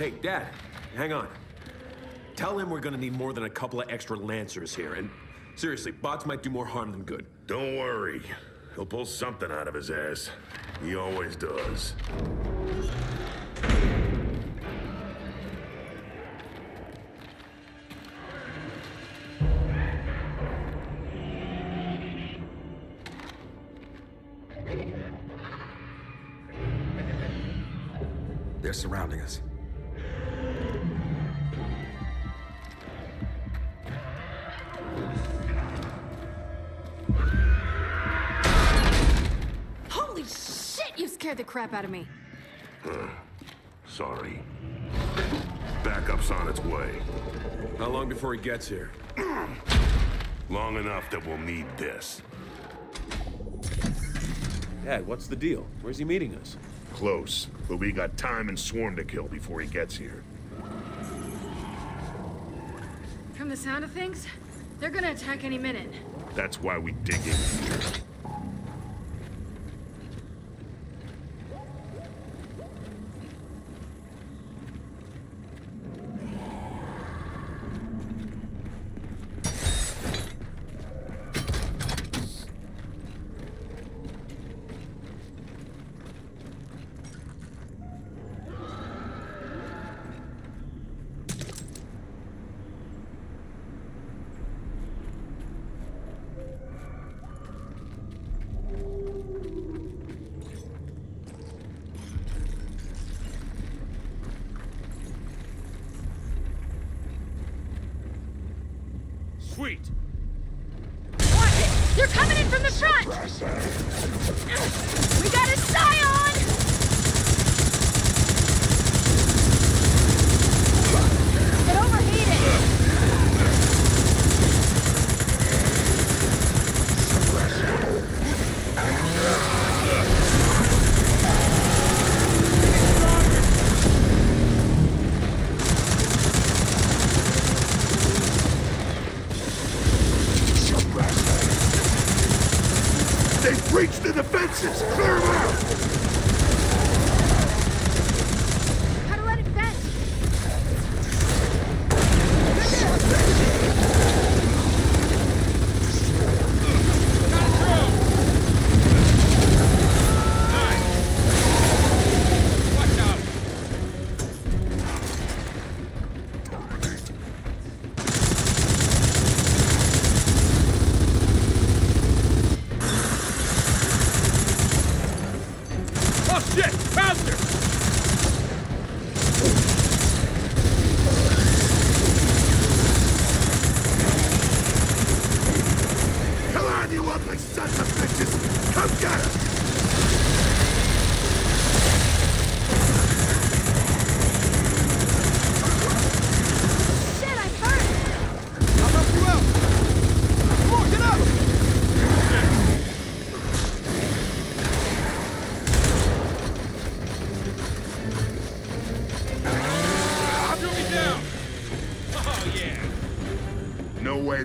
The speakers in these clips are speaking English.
Hey, Dad, hang on. Tell him we're gonna need more than a couple of extra Lancers here, and seriously, bots might do more harm than good. Don't worry. He'll pull something out of his ass. He always does. They're surrounding us. Holy shit, you scared the crap out of me. Sorry. Backup's on its way. How long before he gets here? Long enough that we'll need this. Dad, what's the deal? Where's he meeting us? Close, but we got time and swarm to kill before he gets here. From the sound of things, they're gonna attack any minute. That's why we dig in here.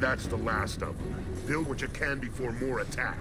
That's the last of them. Build what you can before more attack.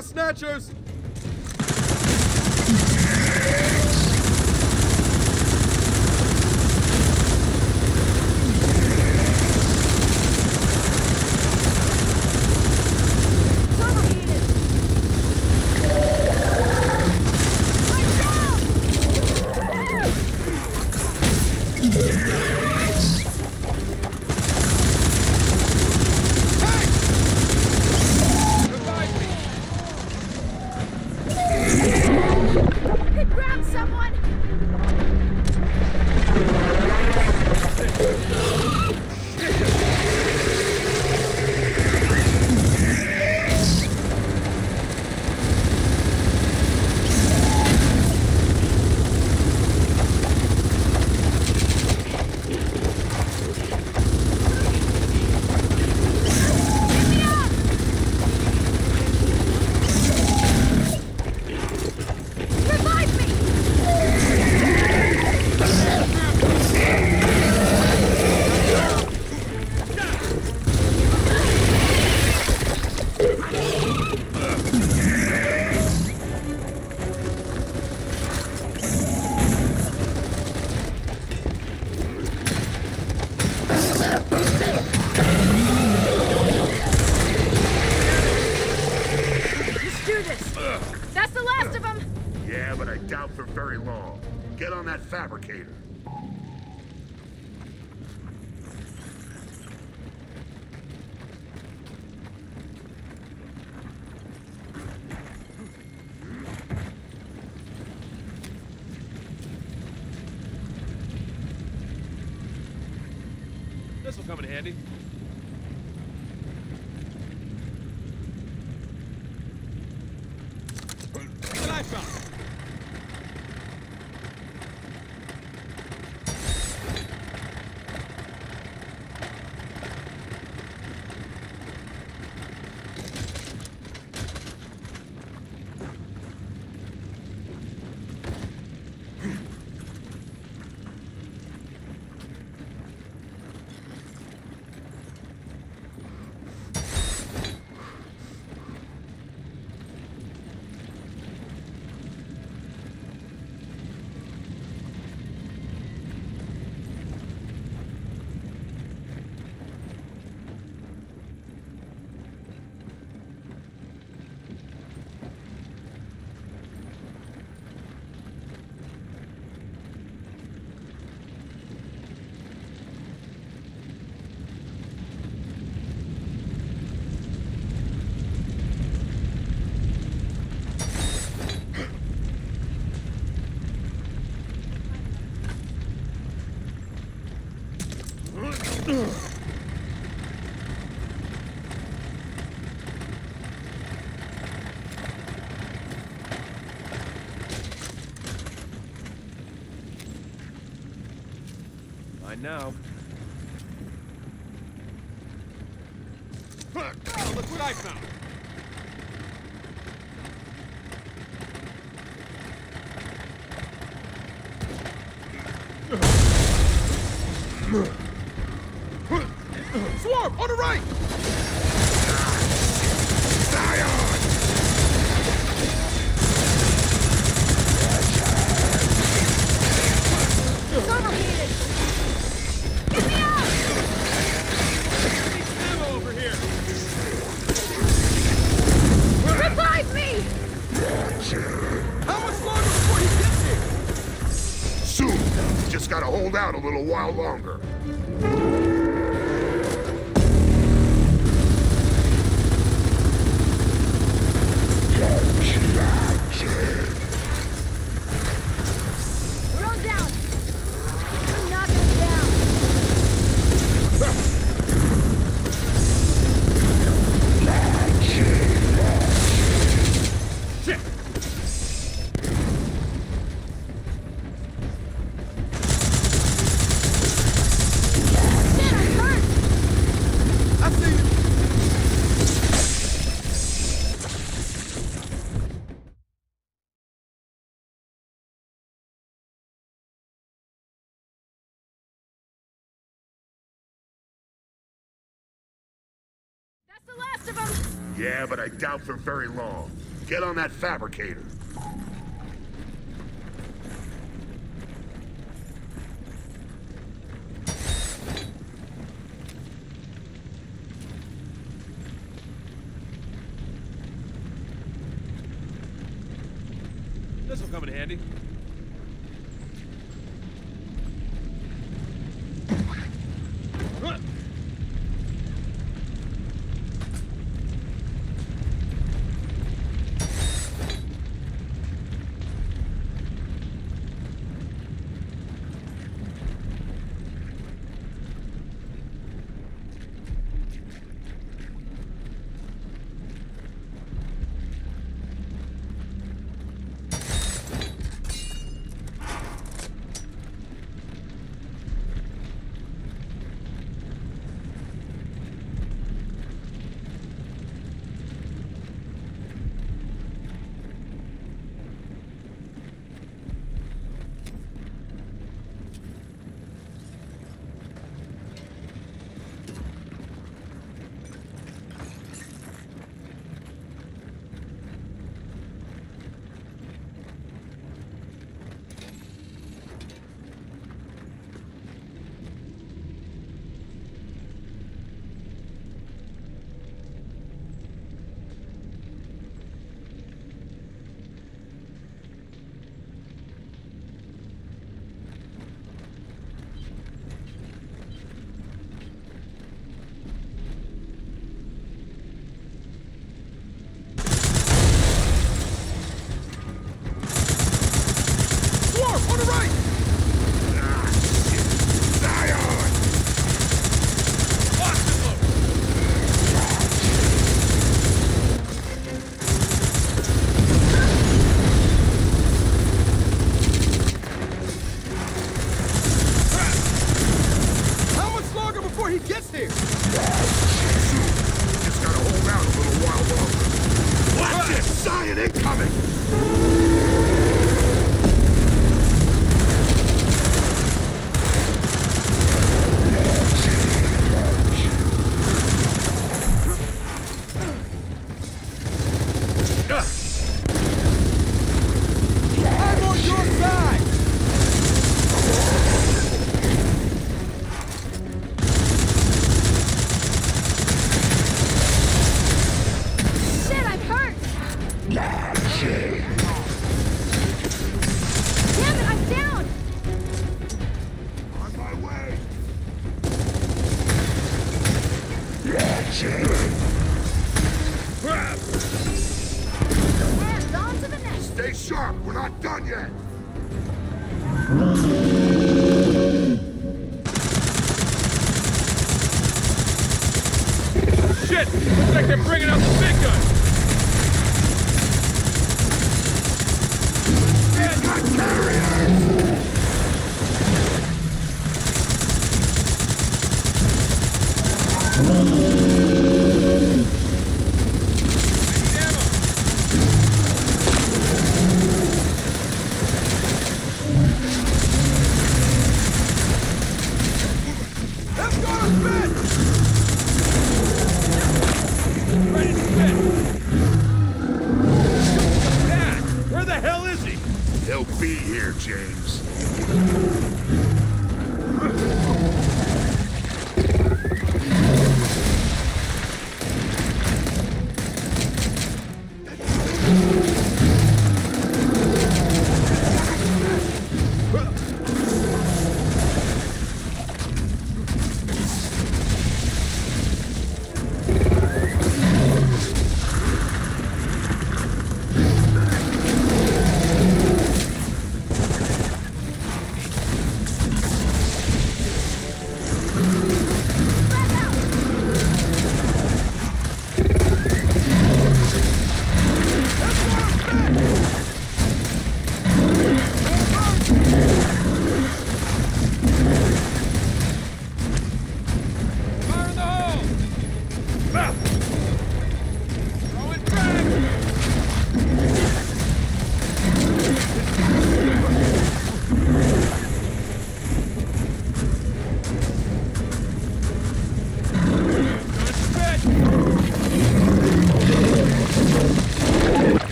ass snatchers! Now. Oh, look what I found! Swarm! On the right! Out a little while longer. Yeah. That's the last of them! Yeah, but I doubt for very long. Get on that fabricator. This will come in handy.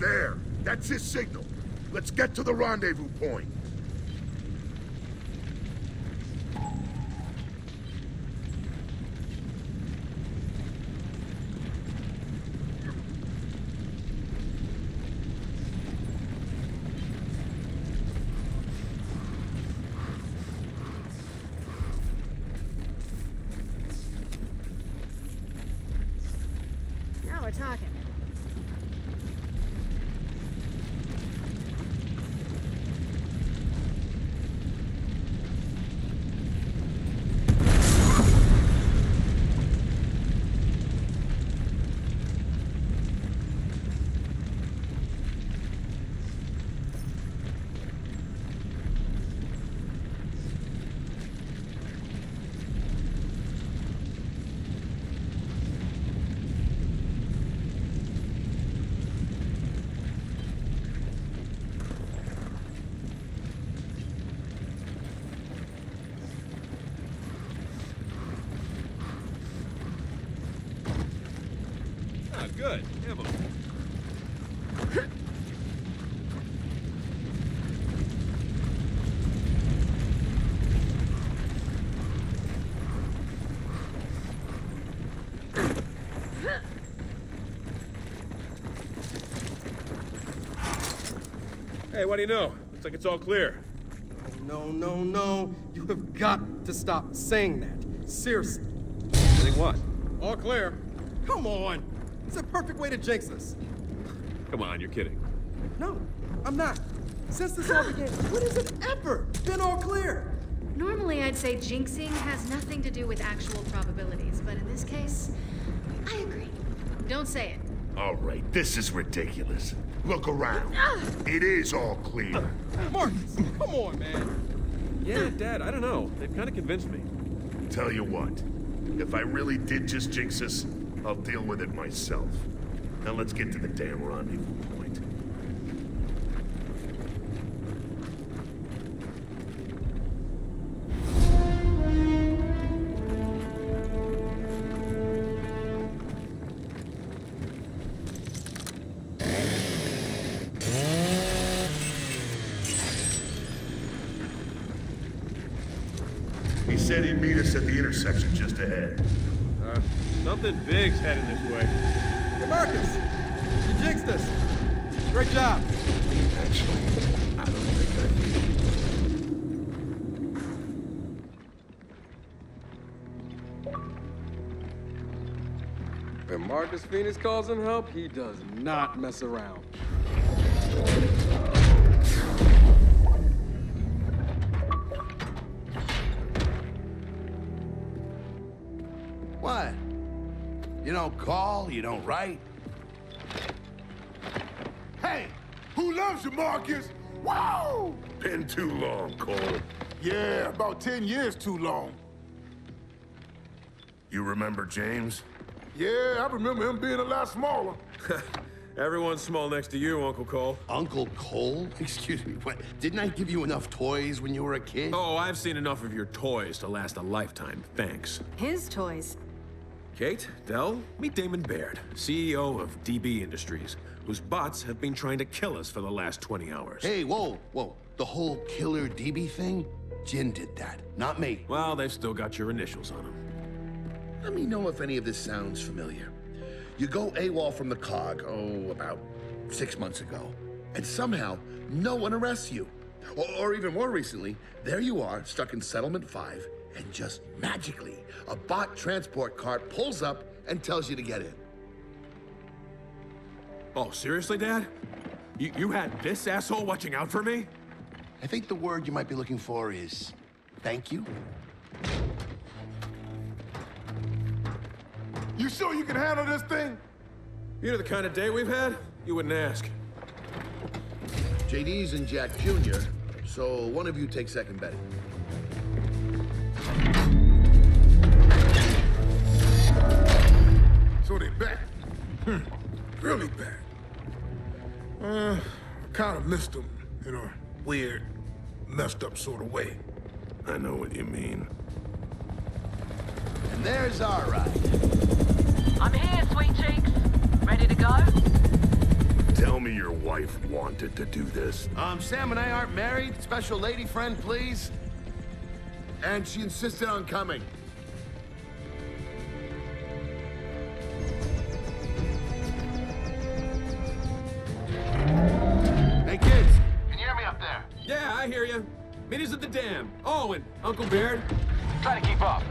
There. That's his signal. Let's get to the rendezvous point. Good. Ammo. Hey, what do you know? Looks like it's all clear. No, no, no. You have got to stop saying that. Seriously. Saying what? All clear. Come on. It's a perfect way to jinx us. Come on, you're kidding. No, I'm not. Since this all began, what is it ever been all clear? Normally I'd say jinxing has nothing to do with actual probabilities, but in this case, I agree. Don't say it. All right, this is ridiculous. Look around. It is all clear. Marcus, come on, man. Yeah, Dad, I don't know. They've kind of convinced me. Tell you what, if I really did just jinx us, I'll deal with it myself. Now let's get to the damn rendezvous point. He said he'd meet us at the intersection just ahead. Something big's heading this way. Hey, Marcus! You jinxed us! Great job! Actually, I don't think I did. When Marcus Phoenix calls in help, he does not mess around. What? You don't call, you don't write. Hey, who loves you, Marcus? Whoa! Been too long, Cole. Yeah, about 10 years too long. You remember James? Yeah, I remember him being a lot smaller. Everyone's small next to you, Uncle Cole. Uncle Cole? Excuse me, what? Didn't I give you enough toys when you were a kid? Oh, I've seen enough of your toys to last a lifetime, thanks. His toys? Kate, Dell, meet Damon Baird, CEO of DB Industries, whose bots have been trying to kill us for the last 20 hours. Hey, whoa, whoa. The whole killer DB thing? Jin did that, not me. Well, they've still got your initials on them. Let me know if any of this sounds familiar. You go AWOL from the COG, oh, about 6 months ago, and somehow no one arrests you. Or even more recently, there you are, stuck in Settlement 5, and just magically, a bot transport cart pulls up and tells you to get in. Oh, seriously, Dad? You had this asshole watching out for me? I think the word you might be looking for is thank you. You sure you can handle this thing? You know the kind of day we've had? You wouldn't ask. JD's and Jack Jr., so one of you take second betting. So they back. Really back. Kind of missed them in a weird, messed up sort of way. I know what you mean. And there's our ride. I'm here, sweet cheeks. Ready to go? Tell me you're wife wanted to do this. Sam and I aren't married. Special lady friend, please. And she insisted on coming. Hey, kids. Can you hear me up there? Yeah, I hear you. Meet us at the dam. Owen, Uncle Baird. Try to keep up.